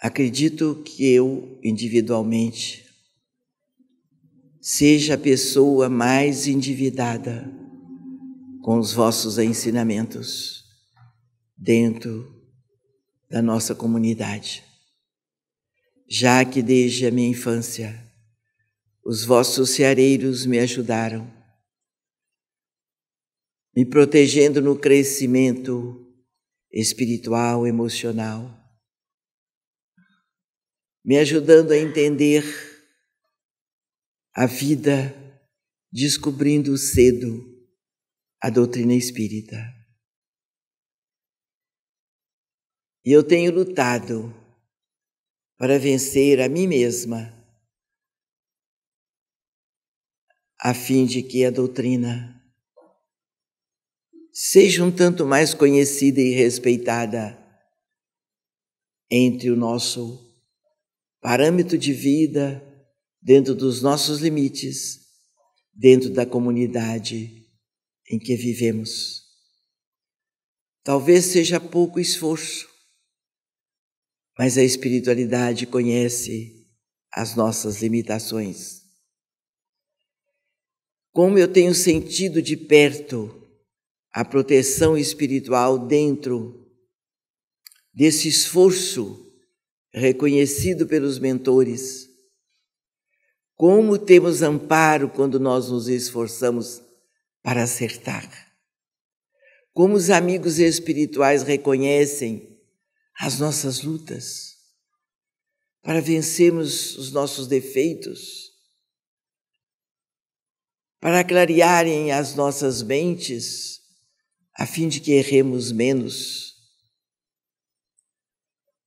Acredito que eu, individualmente, seja a pessoa mais endividada com os vossos ensinamentos dentro da nossa comunidade, já que desde a minha infância os vossos ceareiros me ajudaram, me protegendo no crescimento espiritual, emocional, me ajudando a entender a vida, descobrindo cedo a doutrina espírita. E eu tenho lutado para vencer a mim mesma, a fim de que a doutrina seja um tanto mais conhecida e respeitada entre o nosso parâmetro de vida, dentro dos nossos limites, dentro da comunidade em que vivemos. Talvez seja pouco esforço, mas a espiritualidade conhece as nossas limitações. Como eu tenho sentido de perto a proteção espiritual dentro desse esforço reconhecido pelos mentores, como temos amparo quando nós nos esforçamos para acertar, como os amigos espirituais reconhecem as nossas lutas para vencermos os nossos defeitos, para clarearem as nossas mentes, a fim de que erremos menos.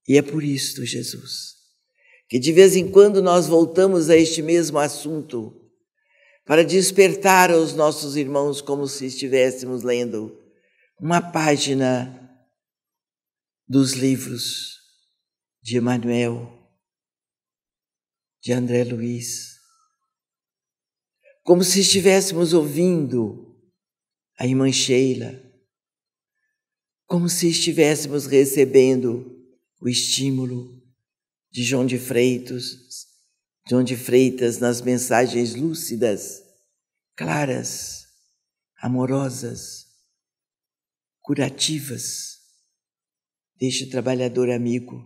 E é por isto, Jesus, que de vez em quando nós voltamos a este mesmo assunto para despertar aos nossos irmãos como se estivéssemos lendo uma página dos livros de Emmanuel, de André Luiz, como se estivéssemos ouvindo a Irmã Scheilla, como se estivéssemos recebendo o estímulo de João de Freitas nas mensagens lúcidas, claras, amorosas, curativas deste trabalhador amigo.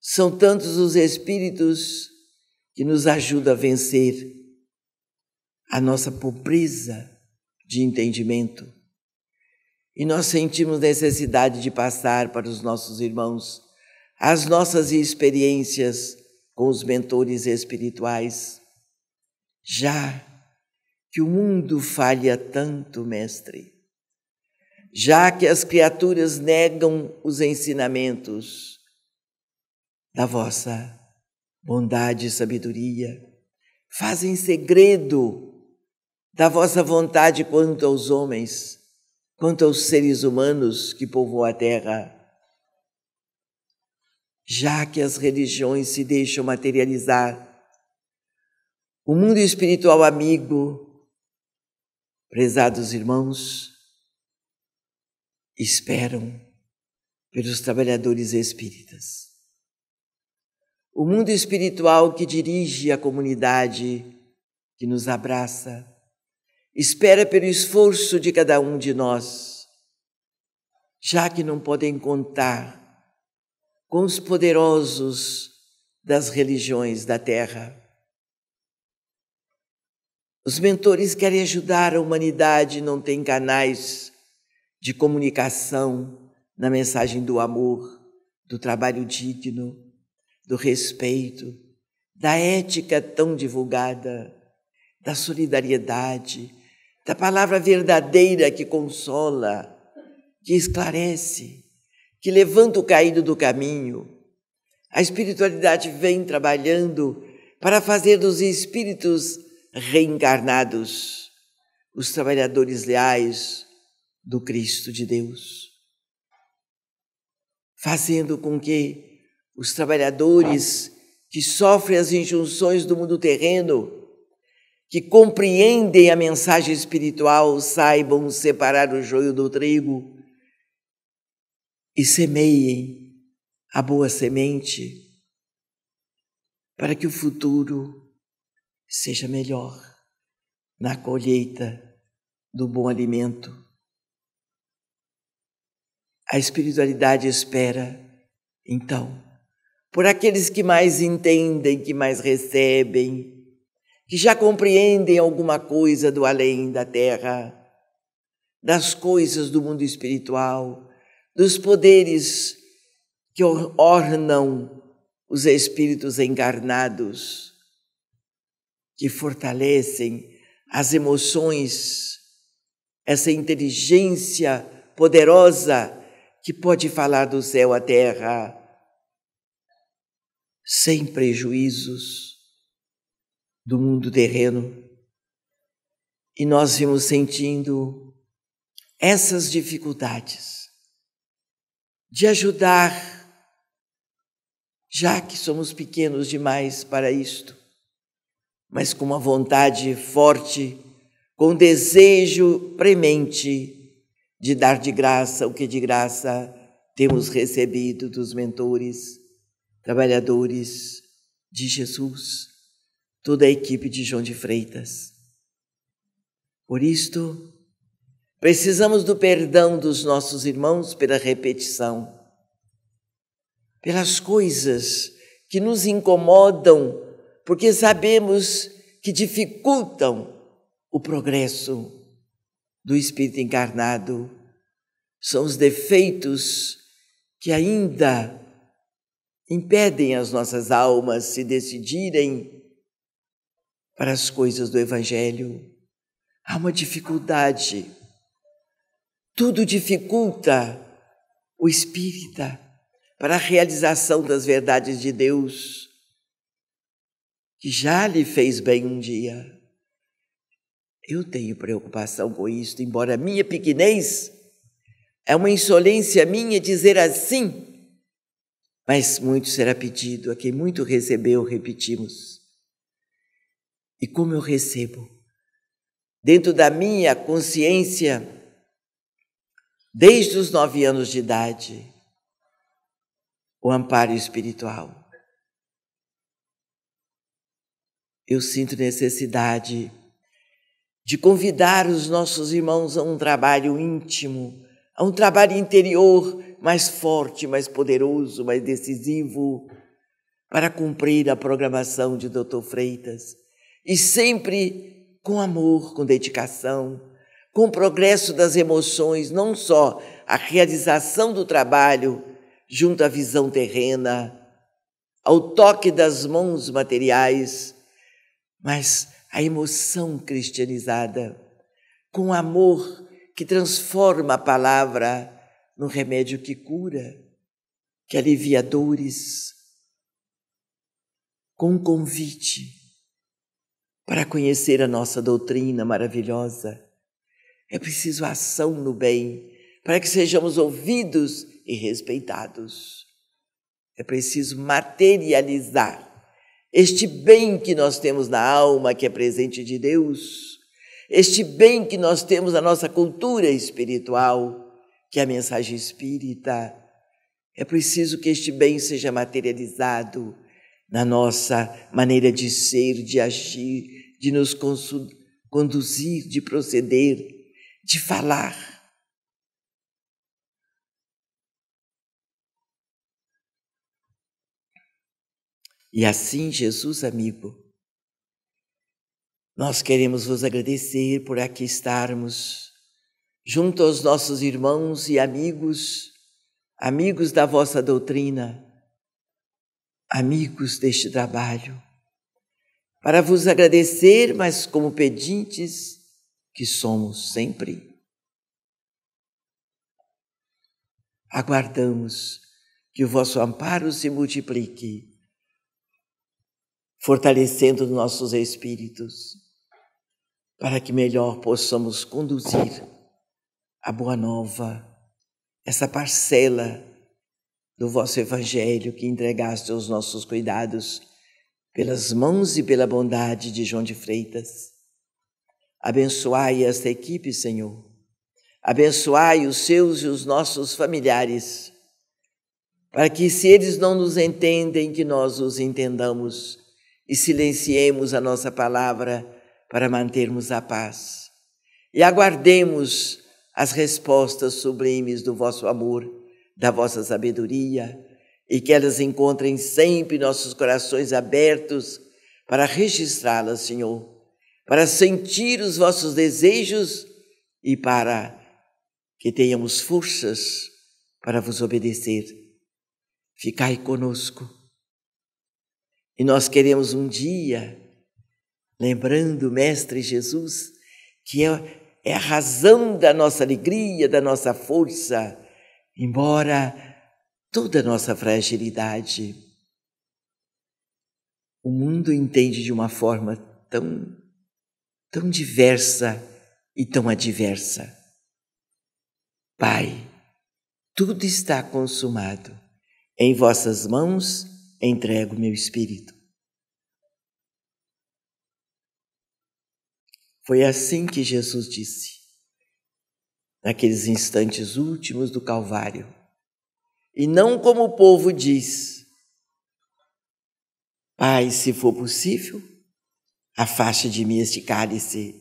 São tantos os espíritos que nos ajudam a vencer a nossa pobreza de entendimento. E nós sentimos necessidade de passar para os nossos irmãos as nossas experiências com os mentores espirituais. Já que o mundo falha tanto, mestre, já que as criaturas negam os ensinamentos da vossa bondade e sabedoria, fazem segredo da vossa vontade quanto aos homens, quanto aos seres humanos que povoam a terra, já que as religiões se deixam materializar, o mundo espiritual amigo, prezados irmãos, esperam pelos trabalhadores espíritas. O mundo espiritual que dirige a comunidade, que nos abraça, espera pelo esforço de cada um de nós, já que não podem contar com os poderosos das religiões da terra. Os mentores querem ajudar a humanidade e não têm canais de comunicação na mensagem do amor, do trabalho digno, do respeito, da ética tão divulgada, da solidariedade, da palavra verdadeira que consola, que esclarece, que levanta o caído do caminho. A espiritualidade vem trabalhando para fazer dos espíritos reencarnados os trabalhadores leais do Cristo de Deus, fazendo com que os trabalhadores que sofrem as injunções do mundo terreno, que compreendem a mensagem espiritual, saibam separar o joio do trigo e semeiem a boa semente para que o futuro seja melhor na colheita do bom alimento. A espiritualidade espera, então, por aqueles que mais entendem, que mais recebem, que já compreendem alguma coisa do além da terra, das coisas do mundo espiritual, dos poderes que ornam os espíritos encarnados, que fortalecem as emoções, essa inteligência poderosa que pode falar do céu à terra, sem prejuízos do mundo terreno. E nós vimos sentindo essas dificuldades de ajudar, já que somos pequenos demais para isto, mas com uma vontade forte, com desejo premente de dar de graça o que de graça temos recebido dos mentores, trabalhadores de Jesus, toda a equipe de João de Freitas. Por isto, precisamos do perdão dos nossos irmãos pela repetição, pelas coisas que nos incomodam, porque sabemos que dificultam o progresso do espírito encarnado. São os defeitos que ainda impedem as nossas almas se decidirem para as coisas do Evangelho. Há uma dificuldade, tudo dificulta o espírita para a realização das verdades de Deus, que já lhe fez bem um dia. Eu tenho preocupação com isso, embora a minha pequenez é uma insolência minha dizer assim, mas muito será pedido a quem muito recebeu, repetimos. E como eu recebo, dentro da minha consciência, desde os 9 anos de idade, o amparo espiritual. Eu sinto necessidade de convidar os nossos irmãos a um trabalho íntimo, a um trabalho interior mais forte, mais poderoso, mais decisivo, para cumprir a programação de Dr. Freitas. E sempre com amor, com dedicação, com o progresso das emoções, não só a realização do trabalho junto à visão terrena, ao toque das mãos materiais, mas a emoção cristianizada, com o amor que transforma a palavra num remédio que cura, que alivia dores, com um convite para conhecer a nossa doutrina maravilhosa. É preciso ação no bem, para que sejamos ouvidos e respeitados. É preciso materializar este bem que nós temos na alma, que é presente de Deus, este bem que nós temos na nossa cultura espiritual, que é a mensagem espírita. É preciso que este bem seja materializado na nossa maneira de ser, de agir, de nos conduzir, de proceder, de falar. E assim, Jesus amigo, nós queremos vos agradecer por aqui estarmos junto aos nossos irmãos e amigos, amigos da vossa doutrina, amigos deste trabalho, para vos agradecer, mas como pedintes que somos sempre. Aguardamos que o vosso amparo se multiplique, fortalecendo nossos espíritos, para que melhor possamos conduzir a boa nova, essa parcela do vosso Evangelho que entregaste aos nossos cuidados pelas mãos e pela bondade de João de Freitas. Abençoai esta equipe, Senhor. Abençoai os seus e os nossos familiares. para que, se eles não nos entendem, que nós os entendamos e silenciemos a nossa palavra para mantermos a paz. E aguardemos as respostas sublimes do vosso amor, da vossa sabedoria, e que elas encontrem sempre nossos corações abertos para registrá-las, Senhor, para sentir os vossos desejos e para que tenhamos forças para vos obedecer. Ficai conosco. E nós queremos um dia, lembrando, Mestre Jesus, que é a razão da nossa alegria, da nossa força, embora toda a nossa fragilidade. O mundo entende de uma forma tão diversa e tão adversa. Pai, tudo está consumado. Em vossas mãos entrego meu espírito. Foi assim que Jesus disse, naqueles instantes últimos do Calvário. E não como o povo diz: Pai, se for possível, afasta de mim este cálice.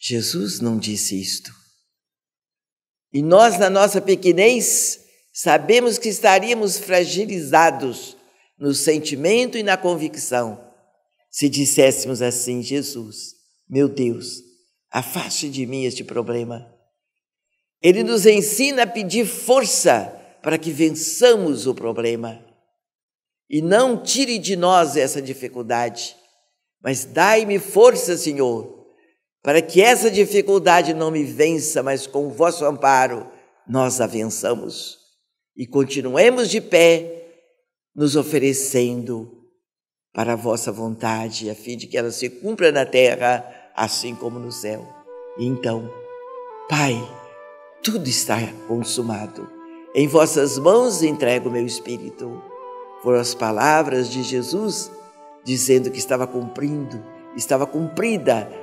Jesus não disse isto. E nós, na nossa pequenez, sabemos que estaríamos fragilizados no sentimento e na convicção se disséssemos assim: Jesus, meu Deus, afaste de mim este problema. Ele nos ensina a pedir força para que vençamos o problema. E não tire de nós essa dificuldade, mas dai-me força, Senhor, para que essa dificuldade não me vença, mas com o vosso amparo nós a vençamos. E continuemos de pé, nos oferecendo para a vossa vontade, a fim de que ela se cumpra na terra, assim como no céu. E então, Pai, tudo está consumado. Em vossas mãos entrego o meu espírito. Foram as palavras de Jesus dizendo que estava cumprida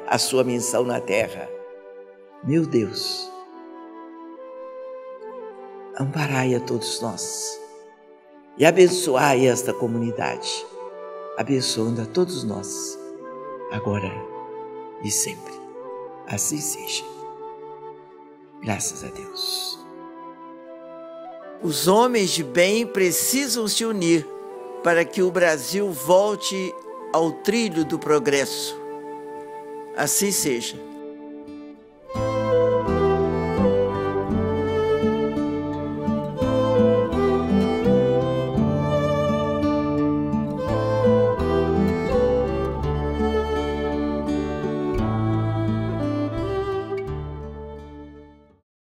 a sua missão na terra. Meu Deus, amparai a todos nós e abençoai esta comunidade, abençoando a todos nós, agora e sempre. Assim seja. Graças a Deus. Os homens de bem precisam se unir para que o Brasil volte ao trilho do progresso. Assim seja.